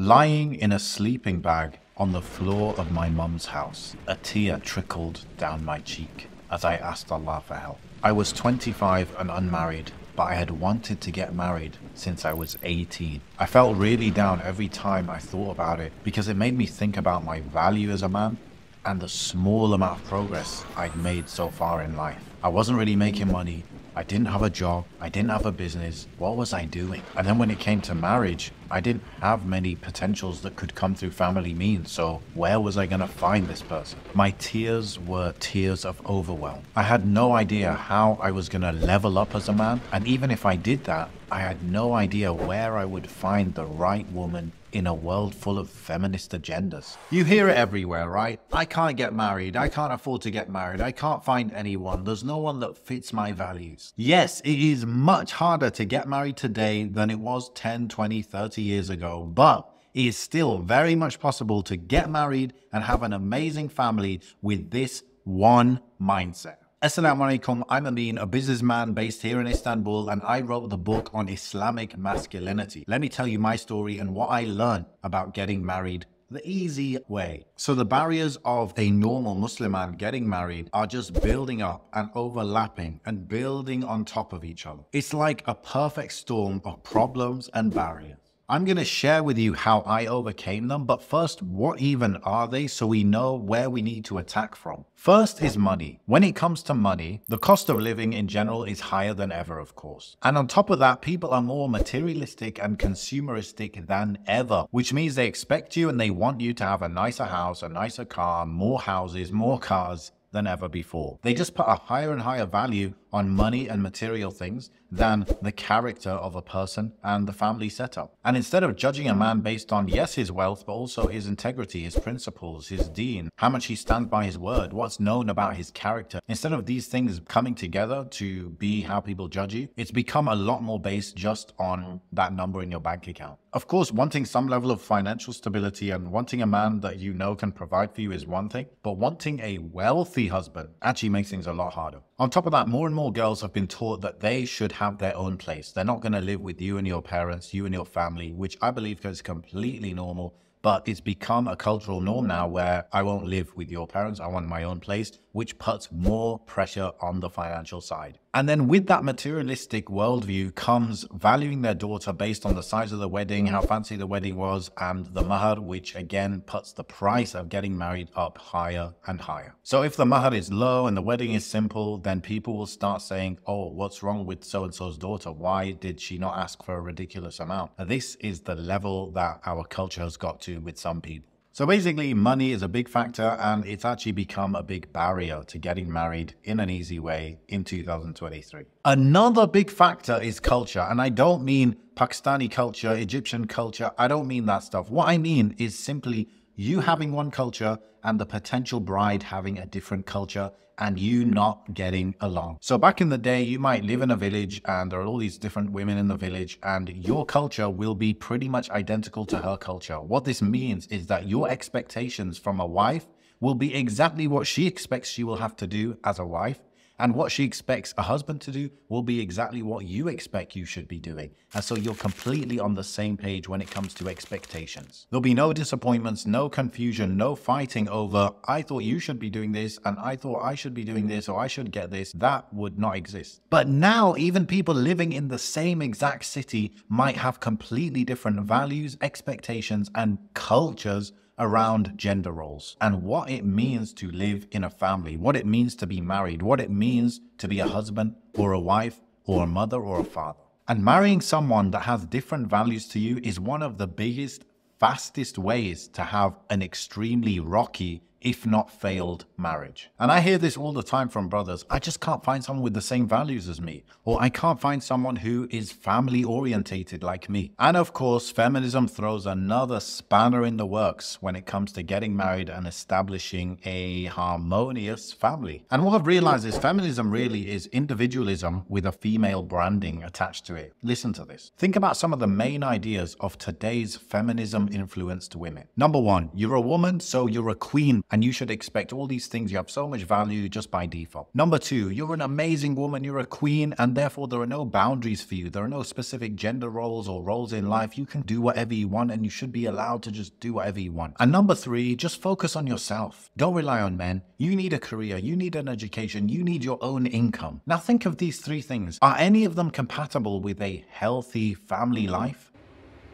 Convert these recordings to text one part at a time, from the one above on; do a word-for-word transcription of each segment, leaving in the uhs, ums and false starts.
Lying in a sleeping bag on the floor of my mum's house, a tear trickled down my cheek as I asked Allah for help. I was twenty-five and unmarried, but I had wanted to get married since I was eighteen. I felt really down every time I thought about it because it made me think about my value as a man and the small amount of progress I'd made so far in life. I wasn't really making money, I didn't have a job, I didn't have a business, what was I doing? And then when it came to marriage, I didn't have many potentials that could come through family means, so where was I gonna find this person? My tears were tears of overwhelm. I had no idea how I was gonna level up as a man, and even if I did that, I had no idea where I would find the right woman in a world full of feminist agendas. You hear it everywhere, right? I can't get married, I can't afford to get married, I can't find anyone, there's no one that fits my values. Yes, it is much harder to get married today than it was ten, twenty, thirty years ago, but it is still very much possible to get married and have an amazing family with this one mindset. Assalamu alaikum, I'm Ameen, a businessman based here in Istanbul, and I wrote the book on Islamic masculinity. Let me tell you my story and what I learned about getting married the easy way. So the barriers of a normal Muslim man getting married are just building up and overlapping and building on top of each other. It's like a perfect storm of problems and barriers. I'm going to share with you how I overcame them, but first, what even are they so we know where we need to attack from? First is money. When it comes to money, the cost of living in general is higher than ever, of course. And on top of that, people are more materialistic and consumeristic than ever, which means they expect you and they want you to have a nicer house, a nicer car, more houses, more cars than ever before. They just put a higher and higher value on money and material things than the character of a person and the family setup. And instead of judging a man based on, yes, his wealth, but also his integrity, his principles, his deen, how much he stands by his word, what's known about his character, instead of these things coming together to be how people judge you, it's become a lot more based just on that number in your bank account. Of course, wanting some level of financial stability and wanting a man that you know can provide for you is one thing, but wanting a wealthy husband actually makes things a lot harder. On top of that, more and more girls have been taught that they should have their own place. They're not going to live with you and your parents, you and your family, which I believe is completely normal, but it's become a cultural norm now where I won't live with your parents, I want my own place, which puts more pressure on the financial side. And then with that materialistic worldview comes valuing their daughter based on the size of the wedding, how fancy the wedding was, and the mahar, which again puts the price of getting married up higher and higher. So if the mahar is low and the wedding is simple, then people will start saying, oh, what's wrong with so-and-so's daughter? Why did she not ask for a ridiculous amount? Now, this is the level that our culture has got to with some people. So basically, money is a big factor, and it's actually become a big barrier to getting married in an easy way in two thousand twenty-three. Another big factor is culture, and I don't mean Pakistani culture, Egyptian culture, I don't mean that stuff. What I mean is simply you having one culture and the potential bride having a different culture and you not getting along. So back in the day, you might live in a village and there are all these different women in the village and your culture will be pretty much identical to her culture. What this means is that your expectations from a wife will be exactly what she expects she will have to do as a wife, and what she expects a husband to do will be exactly what you expect you should be doing. And so you're completely on the same page when it comes to expectations. There'll be no disappointments, no confusion, no fighting over, I thought you should be doing this, and I thought I should be doing this, or I should get this. That would not exist. But now, even people living in the same exact city might have completely different values, expectations, and cultures around gender roles and what it means to live in a family, what it means to be married, what it means to be a husband or a wife or a mother or a father. And marrying someone that has different values to you is one of the biggest, fastest ways to have an extremely rocky, if not failed, marriage. And I hear this all the time from brothers. I just can't find someone with the same values as me, or I can't find someone who is family orientated like me. And of course, feminism throws another spanner in the works when it comes to getting married and establishing a harmonious family. And what I've realized is feminism really is individualism with a female branding attached to it. Listen to this. Think about some of the main ideas of today's feminism influenced women. Number one, you're a woman, so you're a queen and you should expect all these things. You have so much value just by default. Number two, you're an amazing woman, you're a queen, and therefore there are no boundaries for you. There are no specific gender roles or roles in life. You can do whatever you want, and you should be allowed to just do whatever you want. And number three, just focus on yourself. Don't rely on men. You need a career, you need an education, you need your own income. Now think of these three things. Are any of them compatible with a healthy family life?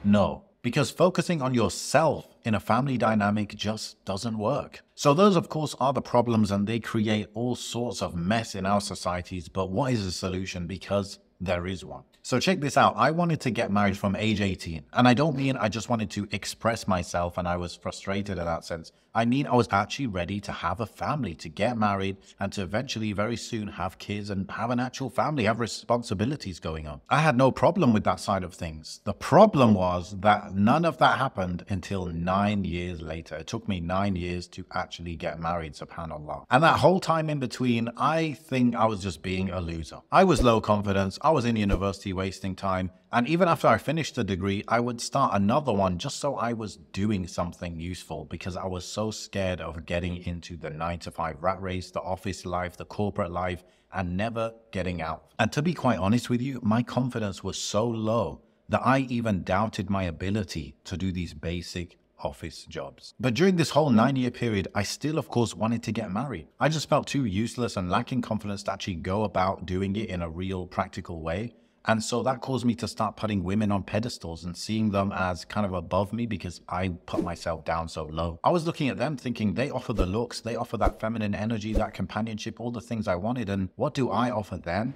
No, because focusing on yourself in a family dynamic just doesn't work. So those, of course, are the problems, and they create all sorts of mess in our societies. But what is the solution? Because there is one. So check this out. I wanted to get married from age eighteen, and I don't mean I just wanted to express myself and I was frustrated in that sense. I mean, I was actually ready to have a family, to get married, and to eventually very soon have kids and have an actual family, have responsibilities going on. I had no problem with that side of things. The problem was that none of that happened until nine years later. It took me nine years to actually get married, subhanAllah. And that whole time in between, I think I was just being a loser. I was low confidence. I was in university wasting time. And even after I finished the degree, I would start another one just so I was doing something useful, because I was so scared of getting into the nine to five rat race, the office life, the corporate life, and never getting out. And to be quite honest with you, my confidence was so low that I even doubted my ability to do these basic office jobs. But during this whole nine-year period, I still, of course, wanted to get married. I just felt too useless and lacking confidence to actually go about doing it in a real practical way. And so that caused me to start putting women on pedestals and seeing them as kind of above me because I put myself down so low. I was looking at them thinking they offer the looks, they offer that feminine energy, that companionship, all the things I wanted. And what do I offer them?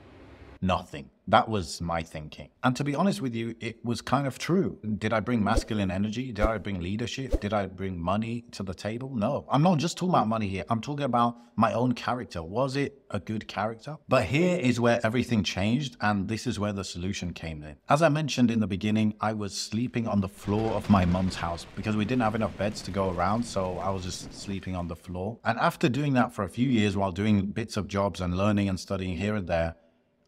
Nothing. That was my thinking. And to be honest with you, it was kind of true. Did I bring masculine energy? Did I bring leadership? Did I bring money to the table? No. I'm not just talking about money here. I'm talking about my own character. Was it a good character? But here is where everything changed, and this is where the solution came in. As I mentioned in the beginning, I was sleeping on the floor of my mum's house because we didn't have enough beds to go around, so I was just sleeping on the floor. And after doing that for a few years while doing bits of jobs and learning and studying here and there,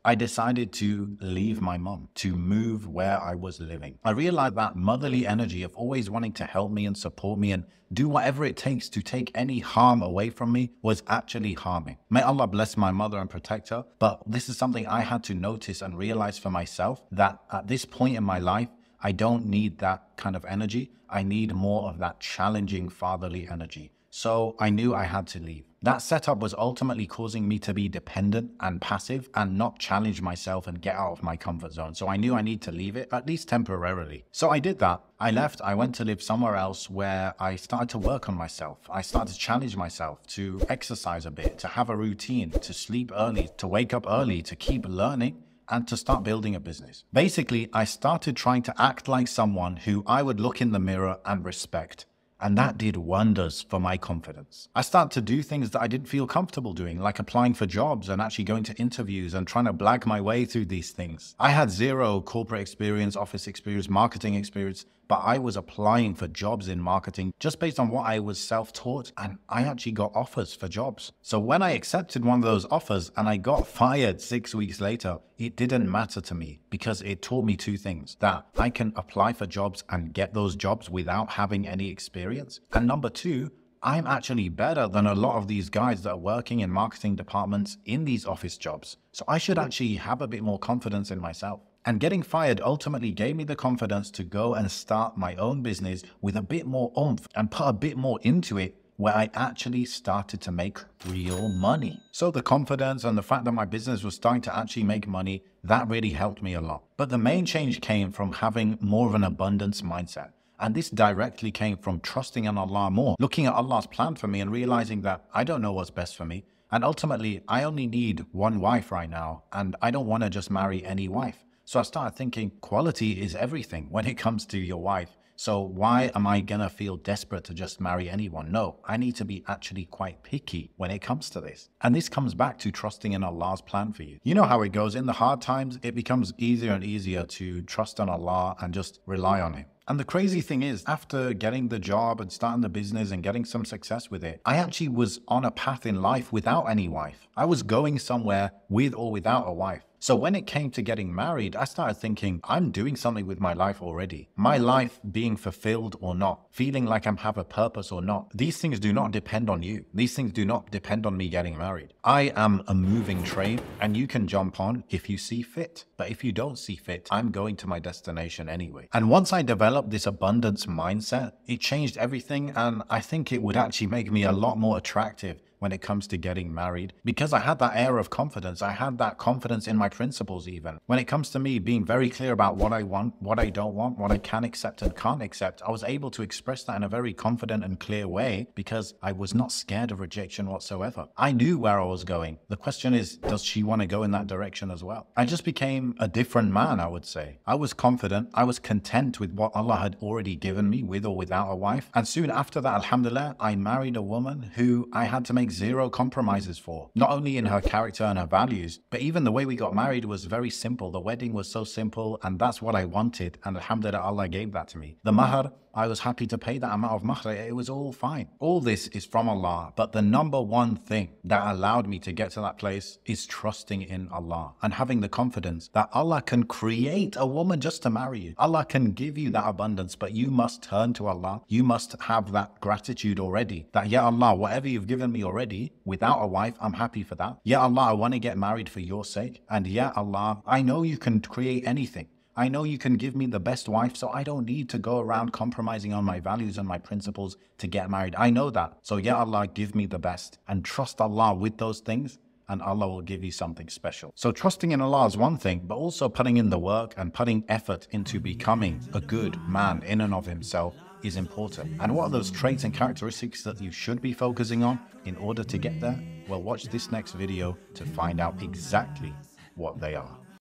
I decided to leave my mom, to move where I was living. I realized that motherly energy of always wanting to help me and support me and do whatever it takes to take any harm away from me was actually harming. May Allah bless my mother and protect her. But this is something I had to notice and realize for myself, that at this point in my life, I don't need that kind of energy. I need more of that challenging fatherly energy. So I knew I had to leave. That setup was ultimately causing me to be dependent and passive and not challenge myself and get out of my comfort zone. So I knew I need to leave it, at least temporarily. So I did that. I left. I went to live somewhere else where I started to work on myself. I started to challenge myself, to exercise a bit, to have a routine, to sleep early, to wake up early, to keep learning, and to start building a business. Basically, I started trying to act like someone who I would look in the mirror and respect. And that did wonders for my confidence. I started to do things that I didn't feel comfortable doing, like applying for jobs and actually going to interviews and trying to blag my way through these things. I had zero corporate experience, office experience, marketing experience, but I was applying for jobs in marketing just based on what I was self-taught, and I actually got offers for jobs. So when I accepted one of those offers and I got fired six weeks later, it didn't matter to me because it taught me two things: that I can apply for jobs and get those jobs without having any experience. And number two, I'm actually better than a lot of these guys that are working in marketing departments in these office jobs. So I should actually have a bit more confidence in myself. And getting fired ultimately gave me the confidence to go and start my own business with a bit more oomph and put a bit more into it, where I actually started to make real money. So the confidence and the fact that my business was starting to actually make money, that really helped me a lot. But the main change came from having more of an abundance mindset. And this directly came from trusting in Allah more, looking at Allah's plan for me and realizing that I don't know what's best for me. And ultimately, I only need one wife right now, and I don't want to just marry any wife. So I started thinking quality is everything when it comes to your wife. So why am I gonna feel desperate to just marry anyone? No, I need to be actually quite picky when it comes to this. And this comes back to trusting in Allah's plan for you. You know how it goes. In the hard times, it becomes easier and easier to trust on Allah and just rely on Him. And the crazy thing is, after getting the job and starting the business and getting some success with it, I actually was on a path in life without any wife. I was going somewhere with or without a wife. So when it came to getting married, I started thinking, I'm doing something with my life already. My life being fulfilled or not, feeling like I have a purpose or not, these things do not depend on you. These things do not depend on me getting married. I am a moving train and you can jump on if you see fit. But if you don't see fit, I'm going to my destination anyway. And once I developed this abundance mindset, it changed everything, and I think it would actually make me a lot more attractive when it comes to getting married, because I had that air of confidence. I had that confidence in my principles even. When it comes to me being very clear about what I want, what I don't want, what I can accept and can't accept, I was able to express that in a very confident and clear way because I was not scared of rejection whatsoever. I knew where I was going. The question is, does she want to go in that direction as well? I just became a different man, I would say. I was confident. I was content with what Allah had already given me, with or without a wife. And soon after that, alhamdulillah, I married a woman who I had to make zero compromises for, not only in her character and her values, but even the way we got married was very simple. The wedding was so simple, and that's what I wanted, and alhamdulillah, Allah gave that to me. The mahar, I was happy to pay that amount of mahar. It was all fine. All this is from Allah, but the number one thing that allowed me to get to that place is trusting in Allah and having the confidence that Allah can create a woman just to marry you. Allah can give you that abundance, but you must turn to Allah. You must have that gratitude already that, Ya Allah, whatever you've given me already, Already, without a wife, I'm happy for that. Ya Allah, I want to get married for your sake. And Ya Allah, I know you can create anything. I know you can give me the best wife, so I don't need to go around compromising on my values and my principles to get married. I know that. So Ya Allah, give me the best, and trust Allah with those things, and Allah will give you something special. So trusting in Allah is one thing, but also putting in the work and putting effort into becoming a good man in and of himself is important. And what are those traits and characteristics that you should be focusing on in order to get there? Well, watch this next video to find out exactly what they are.